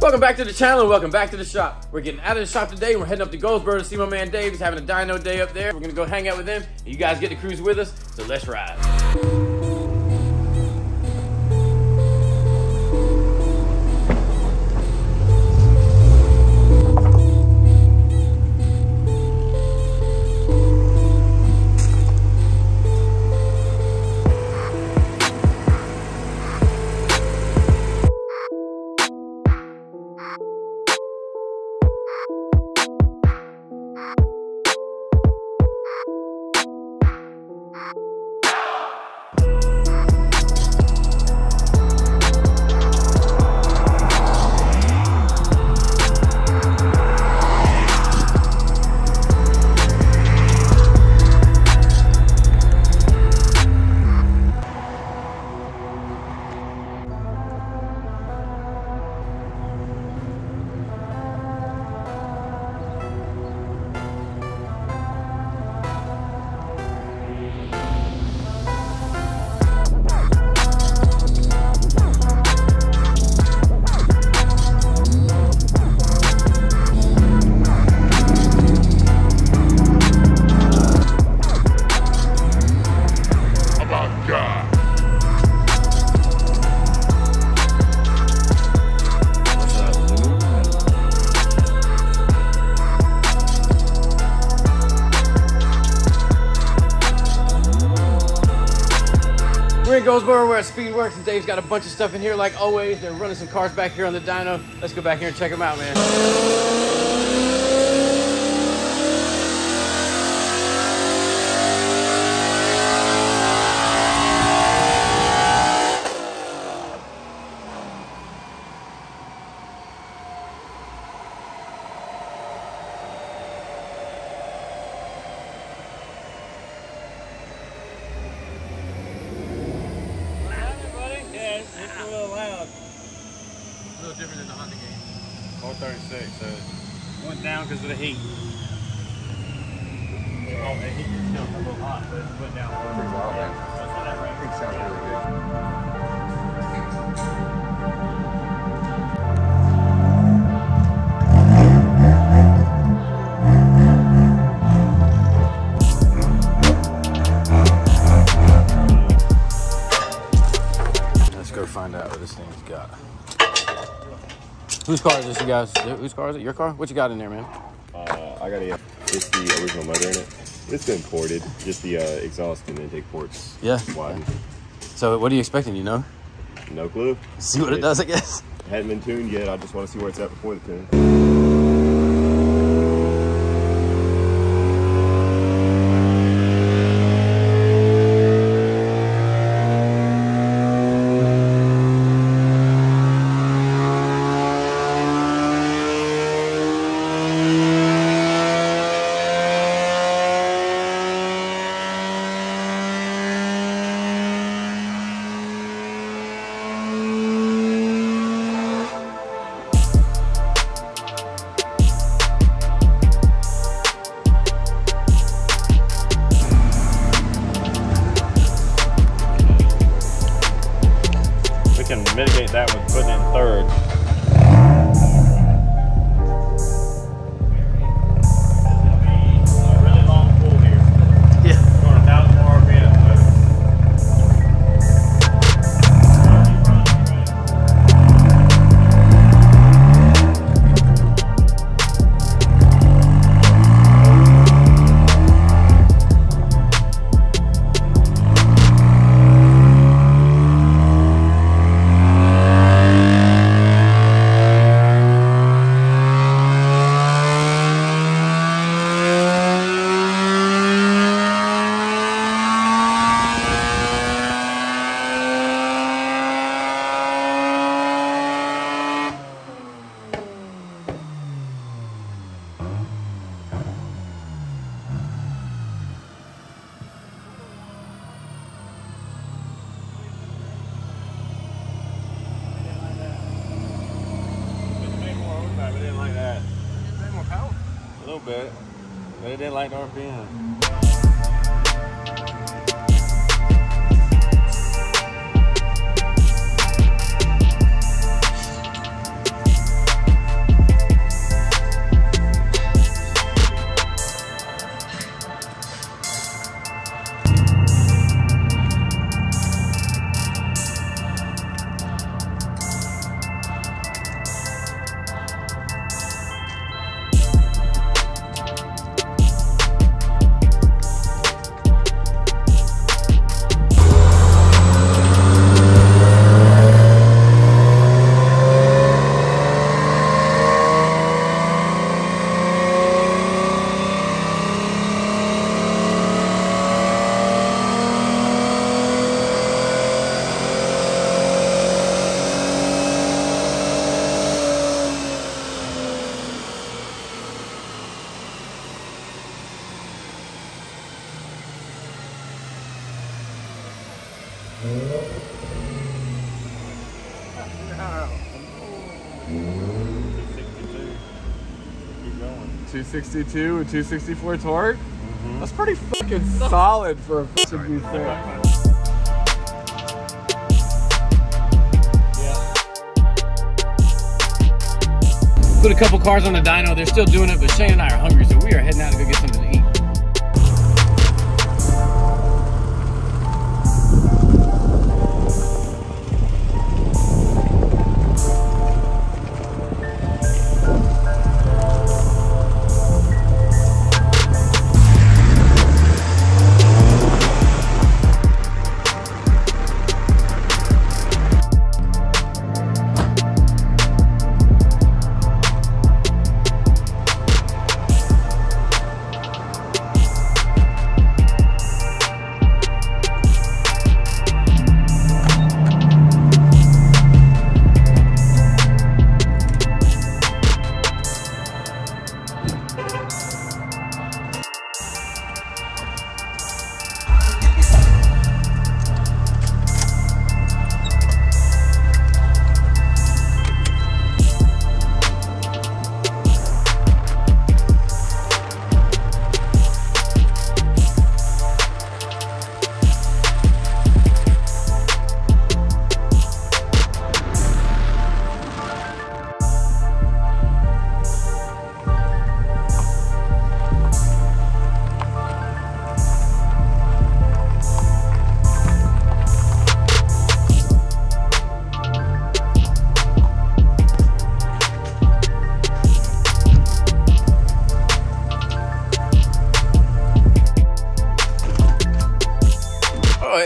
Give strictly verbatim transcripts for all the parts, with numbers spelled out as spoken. Welcome back to the channel, welcome back to the shop. We're getting out of the shop today. We're heading up to Goldsboro to see my man Dave. He's having a dyno day up there. We're gonna go hang out with him. You guys get to cruise with us, so let's ride. Goldsboro, we're at Speedworks, and Dave's got a bunch of stuff in here like always. They're running some cars back here on the dyno. Let's go back here and check them out, man. Different than the Honda game. four thirty-six, so went down because of the heat. Oh, the heat is still a little hot, but it went down. Pretty wild, man. I think it sounds really good. Whose car is this, you guys? Whose car is it? Your car? What you got in there, man? Uh, I got a, it's the original motor in it. It's been ported, just the uh, exhaust and intake ports. Yeah. Widened. So what are you expecting, you know? No clue. See what it, it does, I guess. Hadn't been tuned yet. I just want to see where it's at before the tune. Can mitigate that with putting in third. A really long pull here. Yeah. Going a thousand more bit, but it didn't like the R P M. two sixty-two. Keep going. two sixty-two and two sixty-four torque? Mm-hmm. That's pretty fucking solid for a fucking new thing. Put a couple cars on the dyno, they're still doing it, but Shane and I are hungry, so we are heading out to go get something to eat.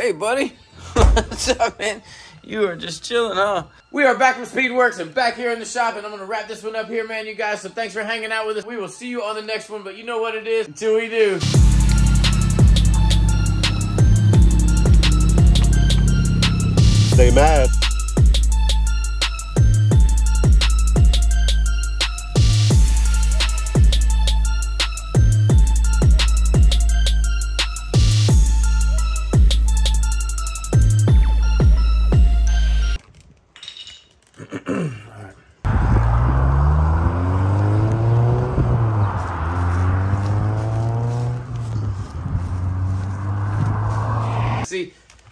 Hey, buddy. What's up, man? You are just chilling, huh? We are back from Speedworks and back here in the shop, and I'm going to wrap this one up here, man, you guys. So thanks for hanging out with us. We will see you on the next one, but you know what it is. Until we do. Stay mad.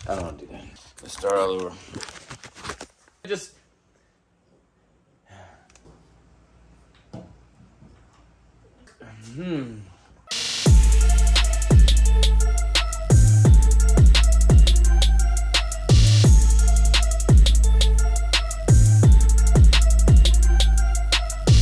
I don't want to do that. Let's start all over. Just... Hmm.